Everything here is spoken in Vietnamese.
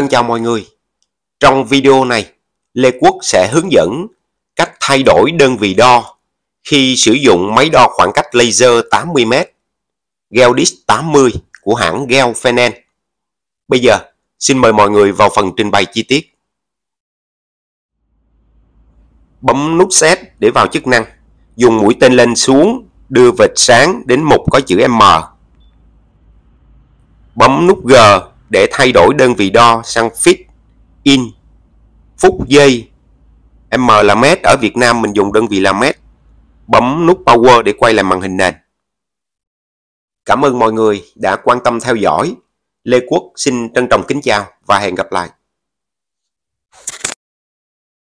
Thân chào mọi người. Trong video này, Lê Quốc sẽ hướng dẫn cách thay đổi đơn vị đo khi sử dụng máy đo khoảng cách laser 80m GeoDist 80 của hãng Geo-Fennel. Bây giờ, xin mời mọi người vào phần trình bày chi tiết. Bấm nút Set để vào chức năng. Dùng mũi tên lên xuống, đưa vệt sáng đến mục có chữ M. Bấm nút G để thay đổi đơn vị đo sang feet, in, phút giây. M là mét, ở Việt Nam mình dùng đơn vị là mét. Bấm nút Power để quay lại màn hình nền. Cảm ơn mọi người đã quan tâm theo dõi. Lê Quốc xin trân trọng kính chào và hẹn gặp lại.